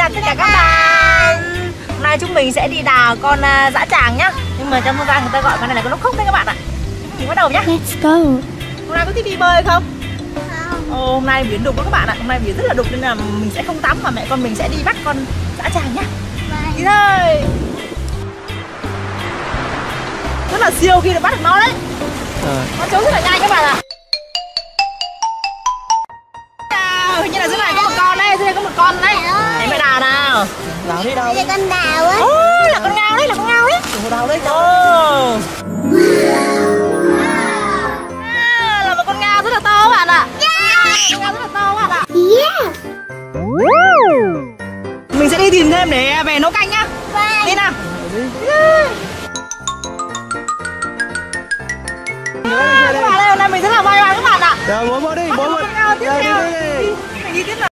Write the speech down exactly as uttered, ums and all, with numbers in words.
chào tất cả các bạn. Hôm nay chúng mình sẽ đi đào con uh, dã tràng nhá. Nhưng mà trong dân gian người ta gọi con này là con ốc khốc đấy các bạn ạ. Mình bắt đầu nhá. Let's go. Hôm nay có thích đi bơi không? Không. Oh, hôm nay biển đục đó các bạn ạ. Hôm nay biển rất là đục nên là mình sẽ không tắm mà mẹ con mình sẽ đi bắt con dã tràng nhá. Bye. Đi thôi. Rất là siêu khi được bắt được nó đấy. À. Nó trốn rất là nhanh các bạn ạ. Hình như là dưới này có một con đây, dưới này có một con đấy. Để mày đào nào. Đào đi đâu? Đây con đào ấy. Ô, là con ngao đấy, là con ngao đấy. Đào đấy. Ô. À, là một con ngao rất là to các bạn ạ. Yeah. Con ngao rất là to các bạn ạ. Yeah. Mình sẽ đi tìm thêm để về nấu canh nhá. Bye. Đi nào. Yeah. Các bạn ơi, hôm nay mình rất là may mắn các bạn ạ. Rồi, bố bố đi, bố bố. Tiếp theo. Đi tiếp nào.